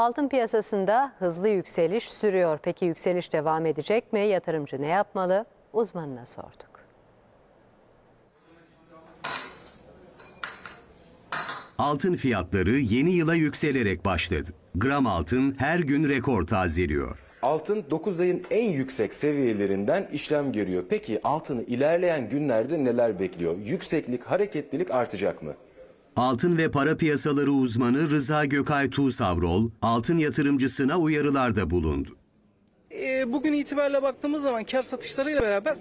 Altın piyasasında hızlı yükseliş sürüyor. Peki yükseliş devam edecek mi? Yatırımcı ne yapmalı? Uzmanına sorduk. Altın fiyatları yeni yıla yükselerek başladı. Gram altın her gün rekor tazeliyor. Altın 9 ayın en yüksek seviyelerinden işlem görüyor. Peki altını ilerleyen günlerde neler bekliyor? Yükseklik, hareketlilik artacak mı? Altın ve para piyasaları uzmanı Rıza Gökay Tuğsavrol, altın yatırımcısına uyarılarda bulundu. Bugün itibariyle baktığımız zaman kar satışlarıyla beraber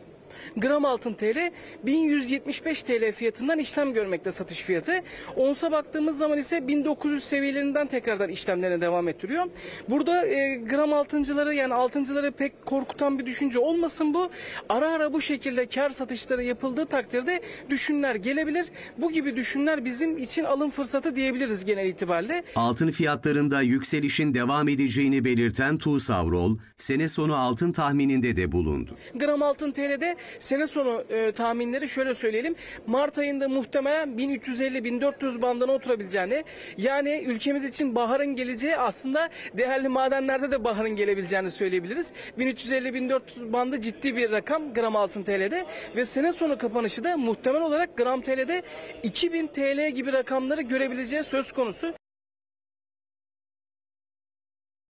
gram altın TL 1175 TL fiyatından işlem görmekte satış fiyatı. Onsa baktığımız zaman ise 1900 seviyelerinden tekrardan işlemlerine devam ettiriyor. Burada gram altıncıları, yani altıncıları pek korkutan bir düşünce olmasın bu. Ara ara bu şekilde kar satışları yapıldığı takdirde düşümler gelebilir. Bu gibi düşümler bizim için alım fırsatı diyebiliriz genel itibariyle. Altın fiyatlarında yükselişin devam edeceğini belirten Tuğsavrol, sene sonu altın tahmininde de bulundu. Gram altın TL'de sene sonu tahminleri şöyle söyleyelim. Mart ayında muhtemelen 1350-1400 bandına oturabileceğini, yani ülkemiz için baharın geleceği, aslında değerli madenlerde de baharın gelebileceğini söyleyebiliriz. 1350-1400 bandı ciddi bir rakam gram altın TL'de ve sene sonu kapanışı da muhtemel olarak gram TL'de 2000 TL gibi rakamları görebileceği söz konusu.